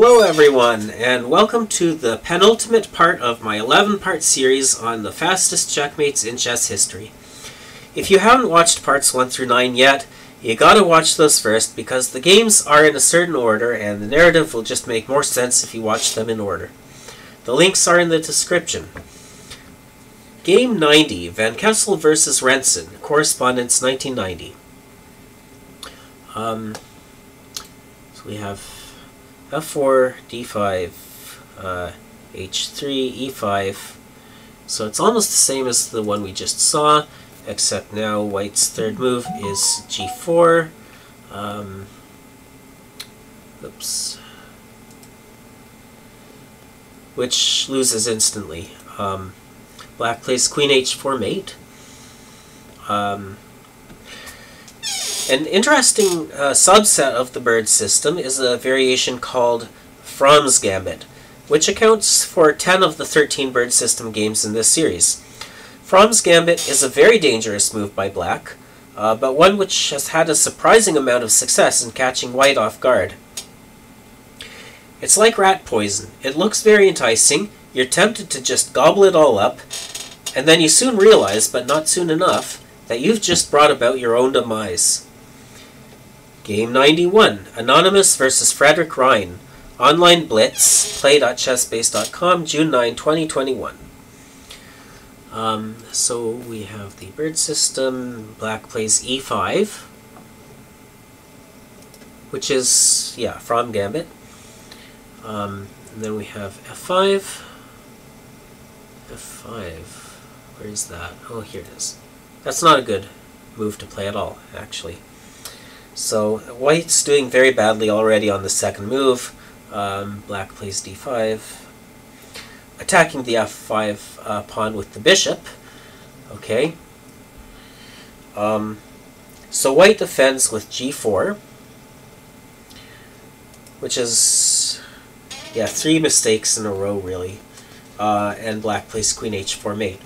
Hello everyone, and welcome to the penultimate part of my 11-part series on the fastest checkmates in chess history. If you haven't watched parts 1 through 9 yet, you gotta watch those first because the games are in a certain order and the narrative will just make more sense if you watch them in order. The links are in the description. Game 90, Van Kessel vs. Rensen, Correspondence 1990. So we have f4, d5, h3, e5. So it's almost the same as the one we just saw, except now white's third move is g4. Which loses instantly. Black plays queen h4 mate. An interesting subset of the Bird system is a variation called From's Gambit, which accounts for 10 of the 13 Bird system games in this series. From's Gambit is a very dangerous move by black, but one which has had a surprising amount of success in catching white off guard. It's like rat poison. It looks very enticing, you're tempted to just gobble it all up, and then you soon realize, but not soon enough, that you've just brought about your own demise. Game 91, Anonymous vs. Frederick Ryan, Online Blitz, play.chessbase.com, June 9, 2021. So we have the Bird system. Black plays e5, which is, yeah, From's Gambit. And then we have f5. f5, where is that? Oh, here it is. That's not a good move to play at all, actually. So white's doing very badly already on the second move. Black plays d5, attacking the f5 pawn with the bishop. Okay. So white defends with g4, which is, yeah, 3 mistakes in a row really. And black plays queen h4 mate.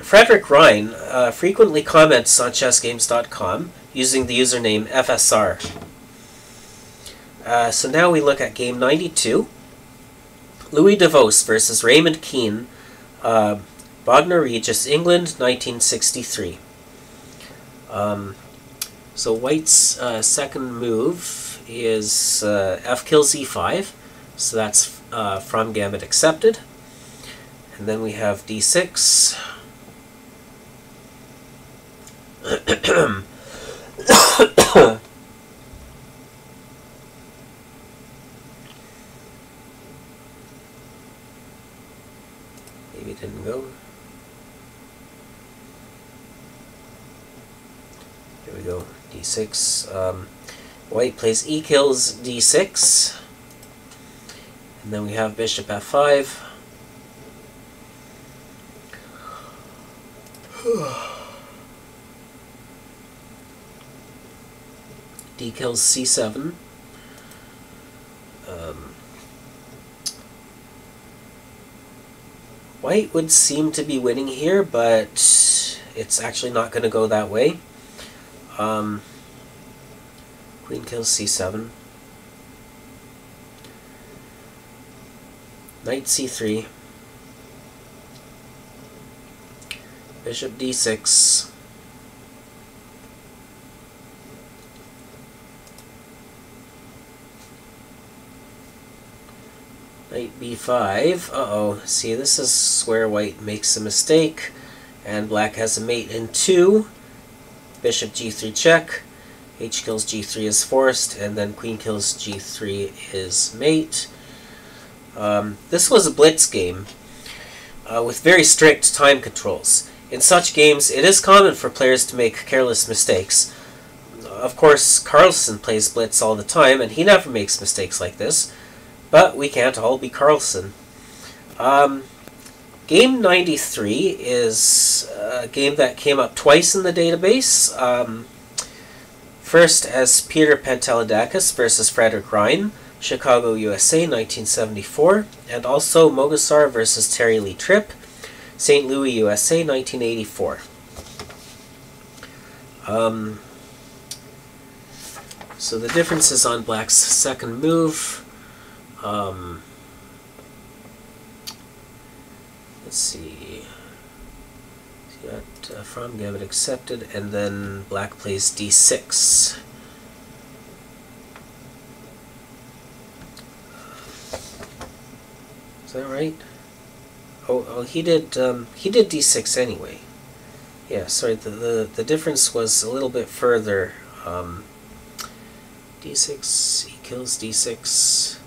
Frederick Ryan frequently comments on chessgames.com using the username FSR. So now we look at game 92. Louis DeVos versus Raymond Keane, Bogner Regis, England, 1963. So white's second move is f kills e5, so that's From's Gambit accepted. And then we have d6. Maybe it didn't go. There we go. D6. White plays e kills d6, and then we have bishop f5. D kills c7. White would seem to be winning here, but it's actually not going to go that way. Queen kills c7. Knight c3. Bishop d6. Knight b5. Uh-oh. See, this is where white makes a mistake, and black has a mate in 2. Bishop g3 check. H kills g3 is forced, and then queen kills g3 is mate. This was a blitz game with very strict time controls. In such games, it is common for players to make careless mistakes. Of course, Carlsen plays blitz all the time, and he never makes mistakes like this. But we can't all be Carlsen. Game 93 is a game that came up twice in the database. First as Peter Pantelidakis versus Frederick Ryan, Chicago, USA, 1974, and also Mogasar versus Terry Lee Tripp, St. Louis, USA, 1984. So the difference is on black's second move. Let's see. He's got From's Gambit accepted, and then black plays d6. Is that right? Oh, he did d6 anyway. Yeah, sorry, the difference was a little bit further. D6, he kills d6.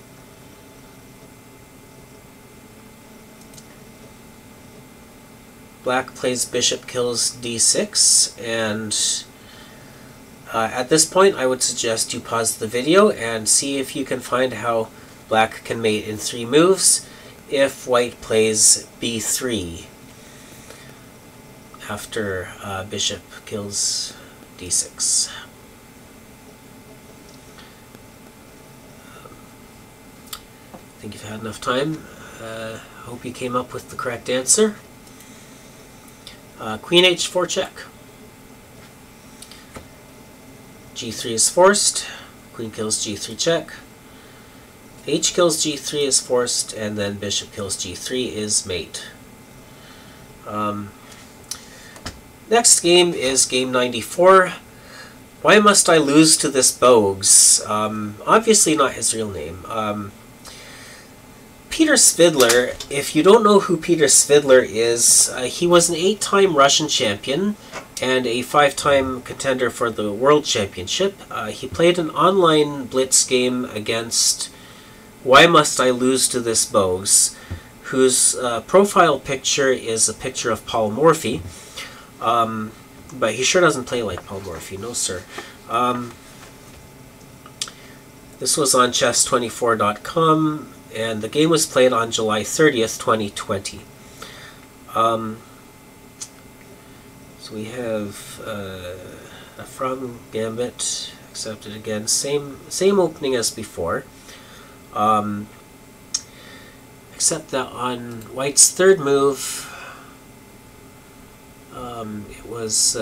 Black plays bishop, kills d6, and at this point I would suggest you pause the video and see if you can find how black can mate in 3 moves if white plays b3 after bishop kills d6. I think you've had enough time. I hope you came up with the correct answer. Queen h4 check. g3 is forced. Queen kills g3 check. H kills g3 is forced, and then bishop kills g3 is mate. Next game is game 94. Why must I lose to this Bogues? Obviously not his real name. Peter Svidler, if you don't know who Peter Svidler is, he was an 8-time Russian champion and a 5-time contender for the World Championship. He played an online blitz game against Why Must I Lose to This Bogues, whose profile picture is a picture of Paul Morphy. But he sure doesn't play like Paul Morphy, no sir. This was on Chess24.com, and the game was played on July 30th, 2020. So we have a From's Gambit accepted again, same opening as before. Except that on white's third move, it was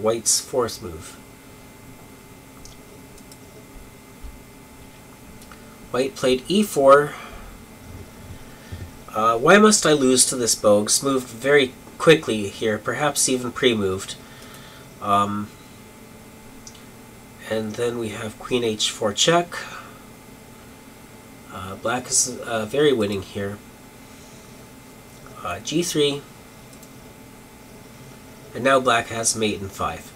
white's fourth move. White played e4. Why must I lose to this Bogues? Moved very quickly here, perhaps even pre-moved. And then we have queen h4 check. Black is very winning here. g3, and now black has mate in 5.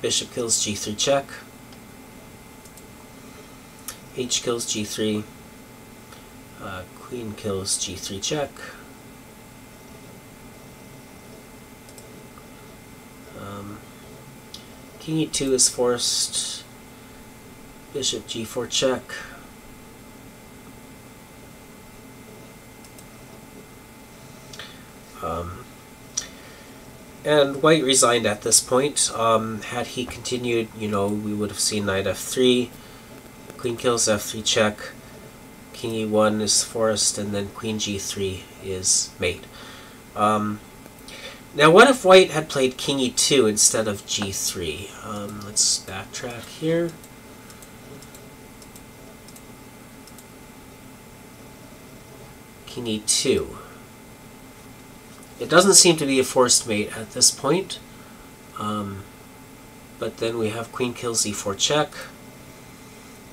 Bishop kills g3 check. H kills g3. Queen kills g3 check. King e2 is forced. Bishop g4 check. And white resigned at this point. Had he continued, we would have seen knight f3. Queen kills f3 check. King e1 is forced, and then queen g3 is mate. Now, what if white had played king e2 instead of g3? Let's backtrack here. King e2. It doesn't seem to be a forced mate at this point. But then we have queen kills e4 check.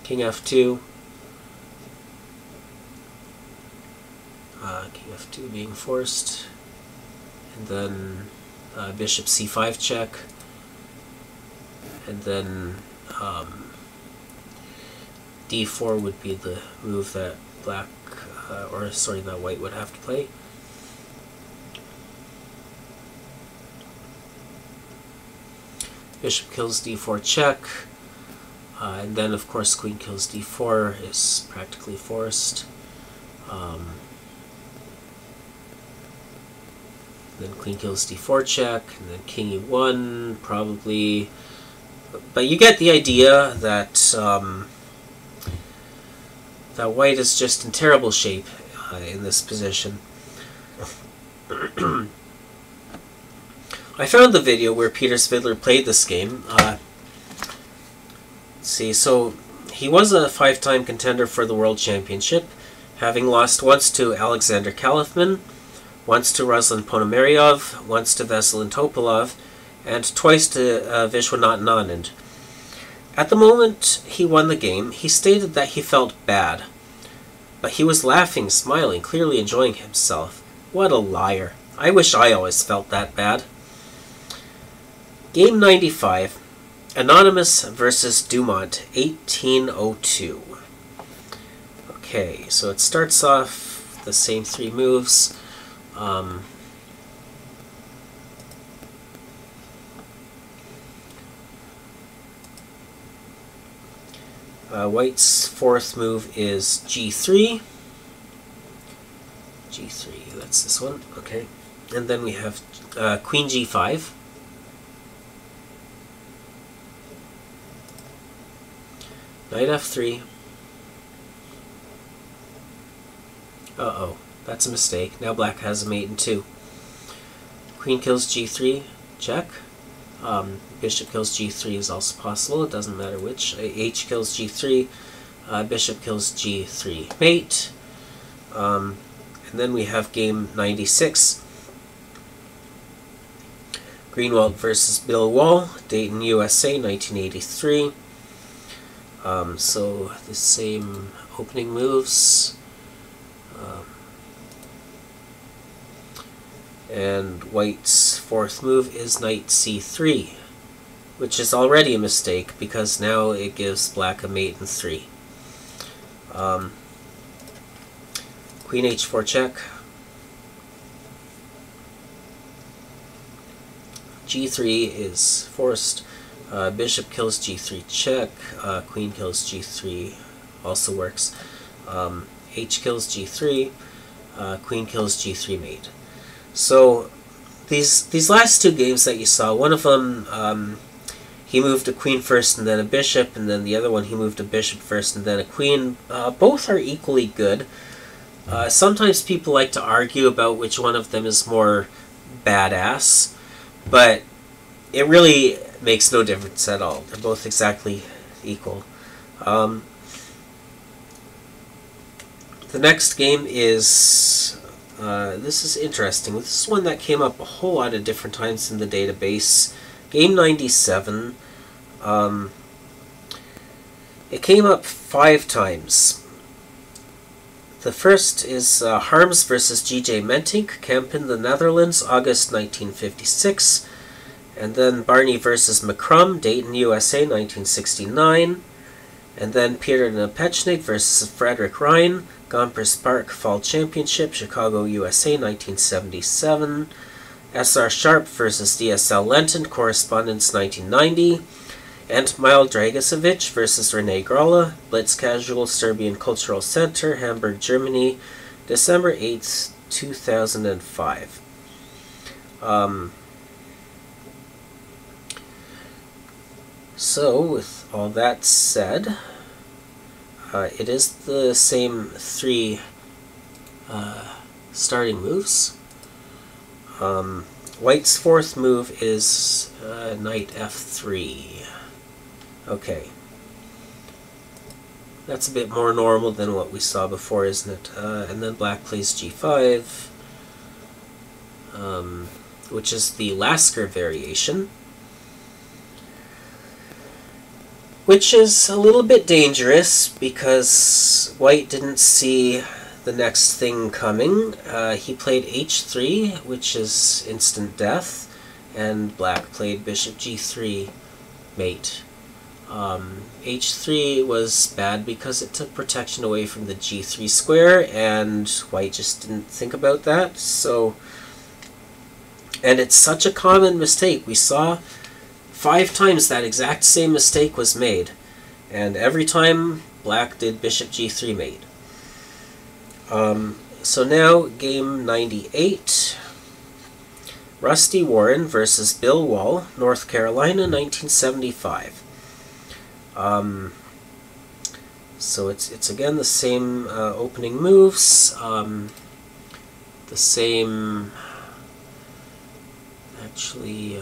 King f2. King f2 being forced. And then bishop c5 check, and then d4 would be the move that white would have to play. Bishop kills d4 check, and then of course queen kills d4 is practically forced. Then queen kills d4 check, and then king e1, probably. But you get the idea that that white is just in terrible shape in this position. I found the video where Peter Svidler played this game. So he was a 5-time contender for the World Championship, having lost once to Alexander Khalifman, once to Ruslan Ponomariov, once to Veselin Topalov, and twice to Vishwanathan Anand. At the moment he won the game, he stated that he felt bad, but he was laughing, smiling, clearly enjoying himself. What a liar. I wish I always felt that bad. Game 95, Anonymous versus Dumont, 1802. Okay, so it starts off the same three moves. White's fourth move is g3. g3, that's this one, okay. And then we have queen g5. Knight f3. Uh-oh, that's a mistake. Now black has a mate in 2. Queen kills g3, check. Bishop kills g3 is also possible, it doesn't matter which. H kills g3, bishop kills g3, mate. And then we have game 96. Greenwald versus Bill Wall, Dayton, USA, 1983. So the same opening moves. And White's fourth move is knight c3, which is already a mistake because now it gives black a mate in 3. Queen h4 check, g3 is forced, bishop kills g3 check, queen kills g3 also works, h kills g3, queen kills g3 mate. So these last two games that you saw, one of them he moved a queen first and then a bishop, and then the other one he moved a bishop first and then a queen. Both are equally good. Sometimes people like to argue about which one of them is more badass, but it really makes no difference at all. They're both exactly equal. The next game is... this is interesting. This is one that came up a whole lot of different times in the database. Game 97. It came up 5 times. The first is Harms versus G.J. Mentink, Kampen, the Netherlands, August 1956. And then Barney versus McCrum, Dayton, USA, 1969. And then Peter Nepetchnik versus Frederick Ryan, Gompers Park Fall Championship, Chicago, USA, 1977. S.R. Sharp versus D.S.L. Lenton, Correspondence, 1990. And Mile Dragicevic versus Rene Gralla, Blitz Casual Serbian Cultural Center, Hamburg, Germany, December 8th, 2005. So, with all that said, it is the same 3 starting moves. White's fourth move is knight f3. Okay, that's a bit more normal than what we saw before, isn't it? And then black plays g5, which is the Lasker variation, which is a little bit dangerous because white didn't see the next thing coming. He played h3, which is instant death, and black played bishop g3, mate. H3 was bad because it took protection away from the g3 square, and white just didn't think about that. So, and it's such a common mistake. We saw 5 times that exact same mistake was made, and every time black did bishop g3 mate. So now game 98. Rusty Warren versus Bill Wall, North Carolina, 1975. So it's again the same opening moves, the same actually,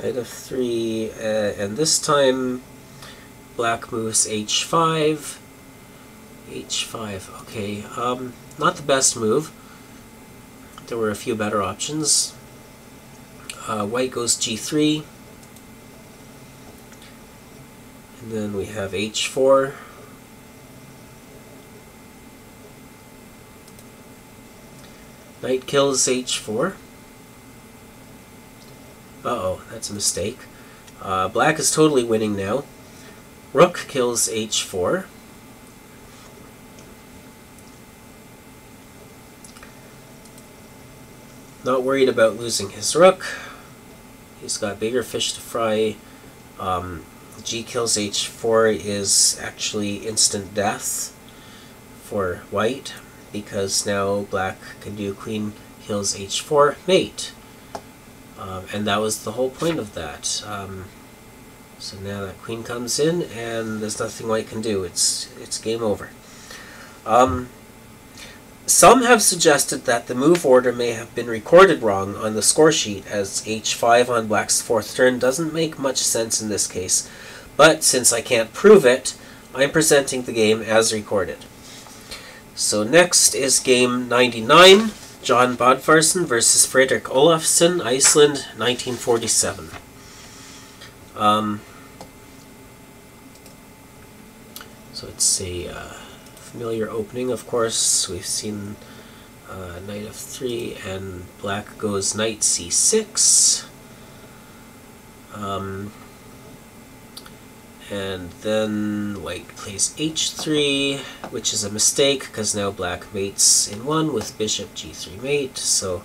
knight f3, and this time black moves h5. h5, okay, not the best move. There were a few better options. White goes g3. And then we have h4. Knight kills h4. Uh-oh, that's a mistake. Black is totally winning now. Rook kills h4. Not worried about losing his rook. He's got bigger fish to fry. G kills h4 is actually instant death for white, because now black can do queen kills h4 mate. And that was the whole point of that. So now that queen comes in, and there's nothing white can do. It's game over. Some have suggested that the move order may have been recorded wrong on the score sheet, as h5 on black's fourth turn doesn't make much sense in this case. But since I can't prove it, I'm presenting the game as recorded. So next is game 99, John Bodvarsson versus Frederick Olafsson, Iceland, 1947. So it's a familiar opening, of course. We've seen knight f3, and black goes knight c6. And then white plays h3, which is a mistake, because now black mates in one with bishop g3 mate. So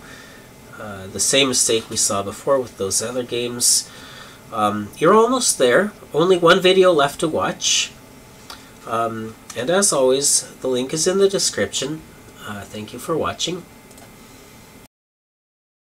the same mistake we saw before with those other games. You're almost there. Only one video left to watch. And as always, the link is in the description. Thank you for watching.